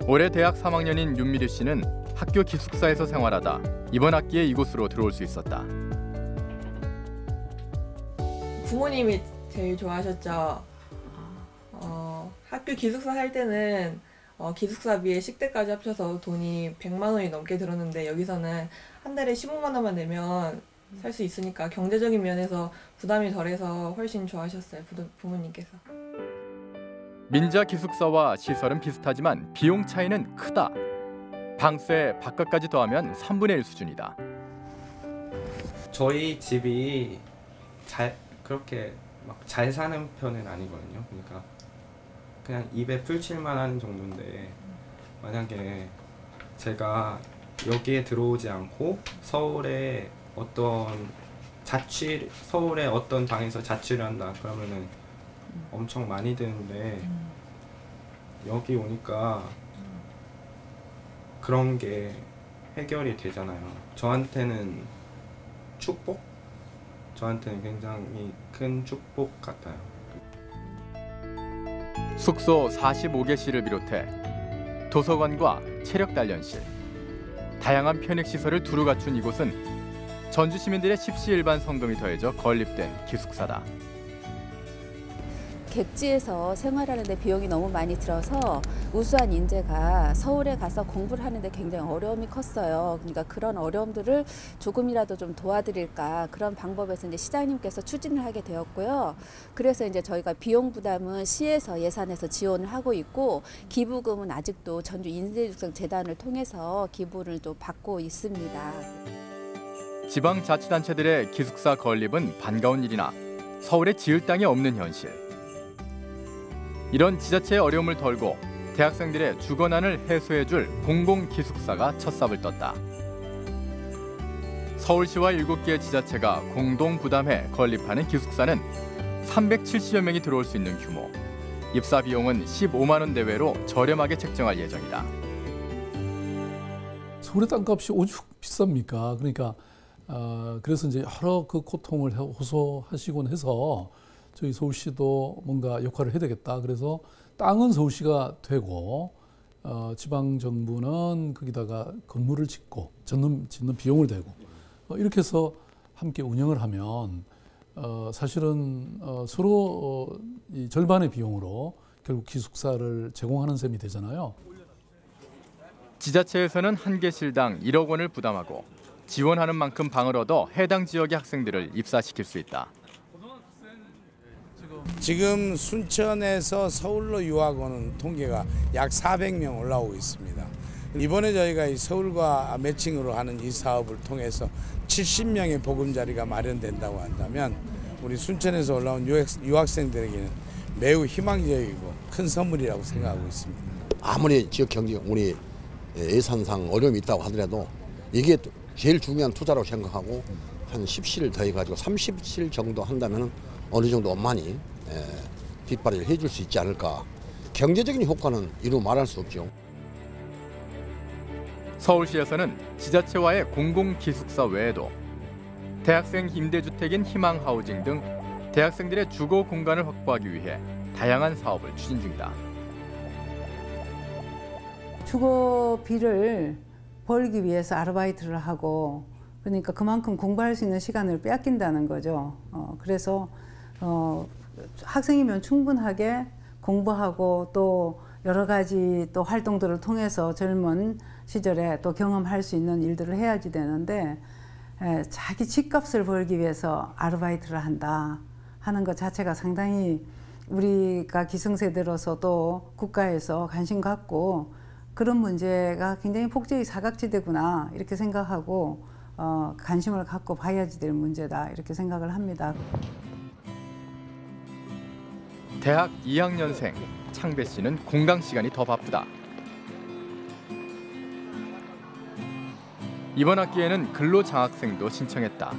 올해 대학 3학년인 윤미리 씨는 학교 기숙사에서 생활하다 이번 학기에 이곳으로 들어올 수 있었다. 부모님이 제일 좋아하셨죠. 학교 기숙사 할 때는 기숙사비에 식대까지 합쳐서 돈이 100만 원이 넘게 들었는데, 여기서는 한 달에 15만 원만 내면 살 수 있으니까 경제적인 면에서 부담이 덜해서 훨씬 좋아하셨어요, 부모님께서. 민자 기숙사와 시설은 비슷하지만 비용 차이는 크다. 방세, 밥값까지 더하면 3분의 1 수준이다. 저희 집이 그렇게 막 잘 사는 편은 아니거든요. 그러니까 그냥 입에 풀칠만 하는 정도인데, 만약에 제가 여기에 들어오지 않고 서울에 어떤 자취, 서울에 어떤 방에서 자취를 한다 그러면은 엄청 많이 드는데, 여기 오니까 그런 게 해결이 되잖아요. 저한테는 축복? 저한테는 굉장히 큰 축복 같아요. 숙소 45개실을 비롯해 도서관과 체력단련실, 다양한 편익시설을 두루 갖춘 이곳은 전주 시민들의 십시일반 성동이 더해져 건립된 기숙사다. 객지에서 생활하는데 비용이 너무 많이 들어서 우수한 인재가 서울에 가서 공부를 하는데 굉장히 어려움이 컸어요. 그러니까 그런 어려움들을 조금이라도 좀 도와드릴까, 그런 방법에서 이제 시장님께서 추진을 하게 되었고요. 그래서 이제 저희가 비용 부담은 시에서 예산에서 지원을 하고 있고, 기부금은 아직도 전주 인재육성재단을 통해서 기부를 또 받고 있습니다. 지방자치단체들의 기숙사 건립은 반가운 일이나 서울에 지을 땅이 없는 현실. 이런 지자체의 어려움을 덜고 대학생들의 주거난을 해소해줄 공공기숙사가 첫삽을 떴다. 서울시와 7개의 지자체가 공동 부담해 건립하는 기숙사는 370여 명이 들어올 수 있는 규모, 입사 비용은 15만 원 내외로 저렴하게 책정할 예정이다. 서울의 땅값이 오죽 비쌉니까? 그러니까 그래서 이제 여러 그 고통을 호소하시곤 해서 저희 서울시도 뭔가 역할을 해야 되겠다. 그래서 땅은 서울시가 되고 지방정부는 거기다가 건물을 짓고 짓는 비용을 대고 이렇게 해서 함께 운영을 하면 사실은 서로 이 절반의 비용으로 결국 기숙사를 제공하는 셈이 되잖아요. 지자체에서는 한 개실당 1억 원을 부담하고 지원하는 만큼 방을 얻어 해당 지역의 학생들을 입사시킬 수 있다. 지금 순천에서 서울로 유학 오는 통계가 약 400명 올라오고 있습니다. 이번에 저희가 이 서울과 매칭으로 하는 이 사업을 통해서 70명의 보금자리가 마련된다고 한다면 우리 순천에서 올라온 유학생들에게는 매우 희망적이고 큰 선물이라고 생각하고 있습니다. 아무리 지역 경제 우리 예산상 어려움이 있다고 하더라도 이게 제일 중요한 투자라고 생각하고 한 10실 더해가지고 30실 정도 한다면 어느 정도 많이 뒷발을 해줄 수 있지 않을까. 경제적인 효과는 이루 말할 수 없죠. 서울시에서는 지자체와의 공공기숙사 외에도 대학생 임대주택인 희망하우징 등 대학생들의 주거 공간을 확보하기 위해 다양한 사업을 추진 중이다. 주거비를 벌기 위해서 아르바이트를 하고, 그러니까 그만큼 공부할 수 있는 시간을 빼앗긴다는 거죠. 그래서 학생이면 충분하게 공부하고 또 여러 가지 또 활동들을 통해서 젊은 시절에 또 경험할 수 있는 일들을 해야지 되는데, 자기 집값을 벌기 위해서 아르바이트를 한다 하는 것 자체가 상당히 우리가 기성세대로서 또 국가에서 관심 갖고 그런 문제가 굉장히 폭제의 사각지대구나 이렇게 생각하고 관심을 갖고 봐야지 될 문제다 이렇게 생각을 합니다. 대학 2학년생 창배 씨는 공강 시간이 더 바쁘다. 이번 학기에는 근로장학생도 신청했다.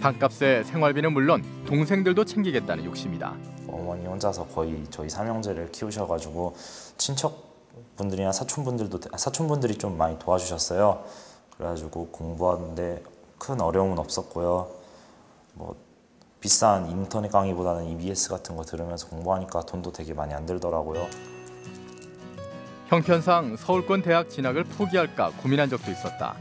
방값에 생활비는 물론 동생들도 챙기겠다는 욕심이다. 어머니 혼자서 거의 저희 삼형제를 키우셔가지고 친척분들이나 사촌분들이 좀 많이 도와주셨어요. 그래가지고 공부하는데 큰 어려움은 없었고요. 비싼 인터넷 강의보다는 EBS 같은 거 들으면서 공부하니까 돈도 되게 많이 안 들더라고요. 형편상 서울권 대학 진학을 포기할까 고민한 적도 있었다.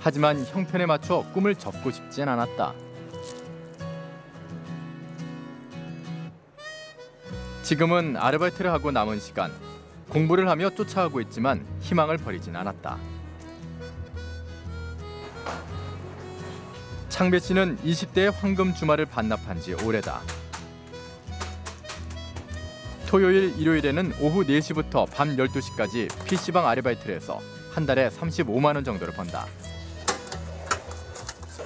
하지만 형편에 맞춰 꿈을 접고 싶진 않았다. 지금은 아르바이트를 하고 남은 시간, 공부를 하며 쫓아가고 있지만 희망을 버리진 않았다. 창배 씨는 20대의 황금 주말을 반납한 지 오래다. 토요일, 일요일에는 오후 4시부터 밤 12시까지 PC방 아르바이트를 해서 한 달에 35만 원 정도를 번다.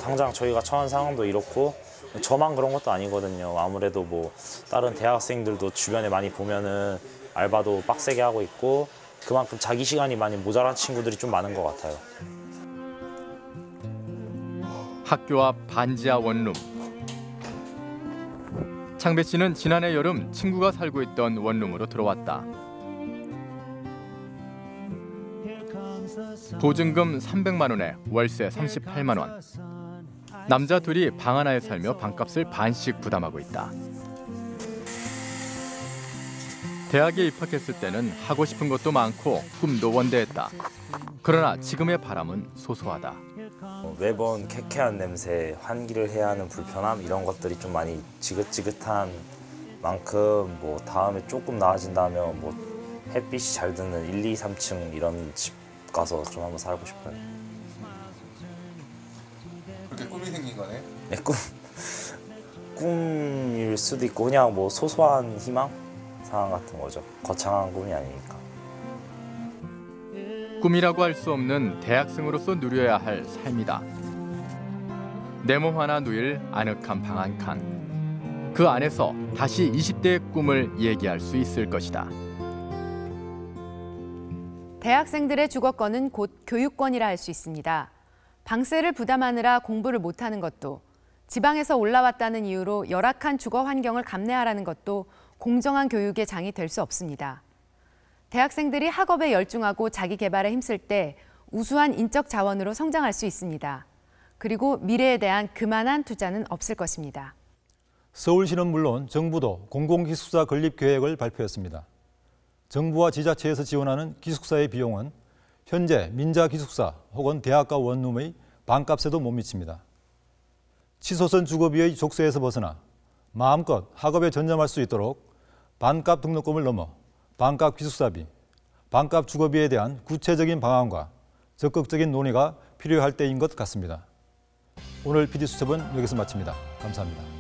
당장 저희가 처한 상황도 이렇고 저만 그런 것도 아니거든요. 아무래도 뭐 다른 대학생들도 주변에 많이 보면은 알바도 빡세게 하고 있고 그만큼 자기 시간이 많이 모자란 친구들이 좀 많은 것 같아요. 학교 앞 반지하 원룸. 창배 씨는 지난해 여름 친구가 살고 있던 원룸으로 들어왔다. 보증금 300만 원에 월세 38만 원. 남자 둘이 방 하나에 살며 방값을 반씩 부담하고 있다. 대학에 입학했을 때는 하고 싶은 것도 많고 꿈도 원대했다. 그러나 지금의 바람은 소소하다. 매번 쾌쾌한 냄새, 환기를 해야 하는 불편함 이런 것들이 좀 많이 지긋지긋한 만큼 뭐 다음에 조금 나아진다면 뭐 햇빛이 잘 드는 1, 2, 3층 이런 집 가서 좀 한번 살고 싶어요. 그렇게 꿈이 생긴 거네? 네, 꿈일 수도 있고 그냥 뭐 소소한 희망 상황 같은 거죠. 거창한 꿈이 아니니까. 꿈이라고 할 수 없는 대학생으로서 누려야 할 삶이다. 내 몸 하나 누일 아늑한 방 한 칸. 그 안에서 다시 20대의 꿈을 얘기할 수 있을 것이다. 대학생들의 주거권은 곧 교육권이라 할 수 있습니다. 방세를 부담하느라 공부를 못하는 것도, 지방에서 올라왔다는 이유로 열악한 주거 환경을 감내하라는 것도 공정한 교육의 장이 될 수 없습니다. 대학생들이 학업에 열중하고 자기 개발에 힘쓸 때 우수한 인적 자원으로 성장할 수 있습니다. 그리고 미래에 대한 그만한 투자는 없을 것입니다. 서울시는 물론 정부도 공공기숙사 건립 계획을 발표했습니다. 정부와 지자체에서 지원하는 기숙사의 비용은 현재 민자기숙사 혹은 대학가 원룸의 반값에도 못 미칩니다. 치솟은 주거비의 족쇄에서 벗어나 마음껏 학업에 전념할 수 있도록 반값 등록금을 넘어 반값 기숙사비, 반값 주거비에 대한 구체적인 방안과 적극적인 논의가 필요할 때인 것 같습니다. 오늘 PD수첩은 여기서 마칩니다. 감사합니다.